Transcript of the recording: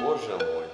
Боже мой.